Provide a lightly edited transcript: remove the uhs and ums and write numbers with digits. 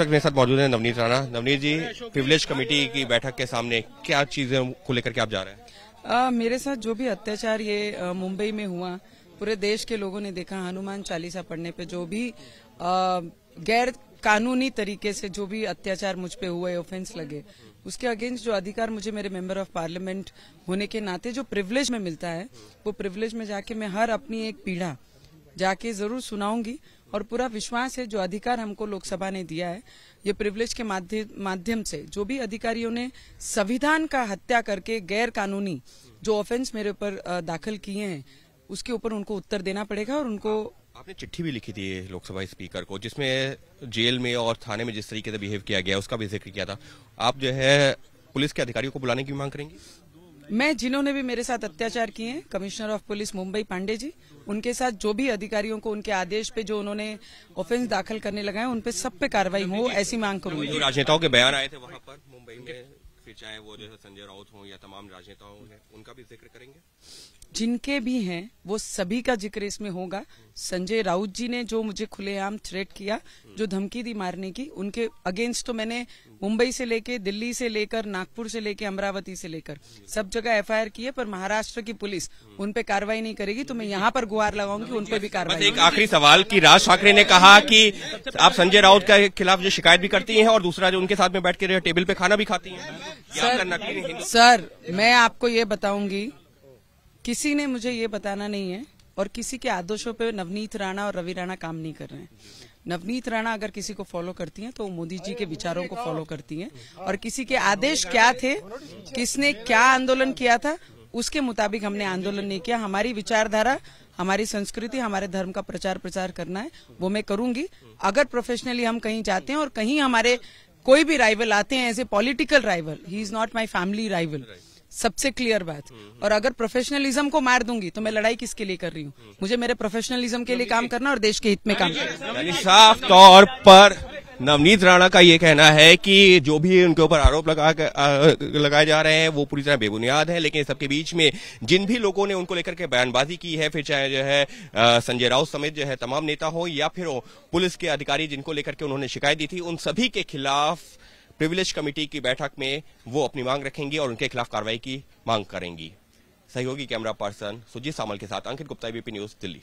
इस वक्त मेरे साथ मौजूद है नवनीत राणा। नवनीत जी, प्रिविलेज कमेटी की बैठक के सामने क्या चीजें को लेकर के आप जा रहे हैं? मेरे साथ जो भी अत्याचार ये मुंबई में हुआ, पूरे देश के लोगों ने देखा। हनुमान चालीसा पढ़ने पे जो भी गैर कानूनी तरीके से जो भी अत्याचार मुझ पे हुए, ऑफेंस लगे, उसके अगेंस्ट जो अधिकार मुझे मेरे मेंबर ऑफ पार्लियामेंट होने के नाते जो प्रिविलेज में मिलता है, वो प्रिविलेज में जाके मैं हर अपनी एक पीड़ा जाके जरूर सुनाऊंगी। और पूरा विश्वास है जो अधिकार हमको लोकसभा ने दिया है, ये प्रिविलेज के माध्यम से जो भी अधिकारियों ने संविधान का हत्या करके गैर कानूनी जो ऑफेंस मेरे ऊपर दाखिल किए हैं, उसके ऊपर उनको उत्तर देना पड़ेगा। और उनको आपने चिट्ठी भी लिखी थी लोकसभा स्पीकर को, जिसमें जेल में और थाने में जिस तरीके से बिहेव किया गया उसका भी जिक्र किया था। आप जो है पुलिस के अधिकारियों को बुलाने की मांग करेंगी? मैं जिन्होंने भी मेरे साथ अत्याचार किए हैं, commissioner of police Mumbai Pandey ji, उनके साथ जो भी अधिकारियों को उनके आदेश पे जो उन्होंने ऑफेंस दाखिल करने लगाए, उनपे सब पे कार्रवाई हो, ऐसी मांग करूंगी। जो राजनेताओं के बयान आए थे वहाँ पर मुंबई में, फिर चाहे वो जो संजय राउत हो या तमाम राजनेताओं, उनका भी जिक्र करेंगे? जिनके भी हैं वो सभी का जिक्र इसमें होगा। संजय राउत जी ने जो मुझे खुलेआम थ्रेट किया, जो धमकी दी मारने की, उनके अगेंस्ट तो मैंने मुंबई से लेके, दिल्ली से लेकर, नागपुर से लेके, अमरावती से लेकर सब जगह एफआईआर की है। पर महाराष्ट्र की पुलिस उन पे कार्रवाई नहीं करेगी, तो मैं यहाँ पर गुहार लगाऊंगी उन पे भी कार्रवाई। एक आखिरी सवाल कि राज ठाकरे ने कहा कि आप संजय राउत के खिलाफ जो शिकायत भी करती है और दूसरा जो उनके साथ में बैठ के टेबल पे खाना भी खाती है। सर, मैं आपको ये बताऊंगी, किसी ने मुझे ये बताना नहीं है और किसी के आदेशों पे नवनीत राणा और रवि राणा काम नहीं कर रहे हैं। नवनीत राणा अगर किसी को फॉलो करती हैं तो वो मोदी जी के विचारों को फॉलो करती हैं और किसी के आदेश क्या थे, किसने क्या आंदोलन किया था, उसके मुताबिक हमने आंदोलन नहीं किया। हमारी विचारधारा, हमारी संस्कृति, हमारे धर्म का प्रचार प्रसार करना है, वो मैं करूंगी। अगर प्रोफेशनली हम कहीं जाते हैं और कहीं हमारे कोई भी राइवल आते हैं as a political rival, he is not my family rival, सबसे क्लियर बात। और अगर प्रोफेशनलिज्म को मार दूंगी तो मैं लड़ाई किसके लिए कर रही हूँ? मुझे मेरे प्रोफेशनलिज्म के लिए काम करना और देश के हित में काम करना। साफ तौर पर नवनीत राणा का ये कहना है कि जो भी उनके ऊपर आरोप लगाए जा रहे हैं वो पूरी तरह बेबुनियाद है। लेकिन सबके बीच में जिन भी लोगों ने उनको लेकर के बयानबाजी की है, फिर चाहे जो है संजय राउत समेत जो है तमाम नेता हो या फिर हो पुलिस के अधिकारी जिनको लेकर के उन्होंने शिकायत दी थी, उन सभी के खिलाफ प्रिविलेज कमेटी की बैठक में वो अपनी मांग रखेंगी और उनके खिलाफ कार्रवाई की मांग करेंगी। सहयोगी कैमरा पर्सन सुजीत सामल के साथ अंकित गुप्ता, एबीपी न्यूज, दिल्ली।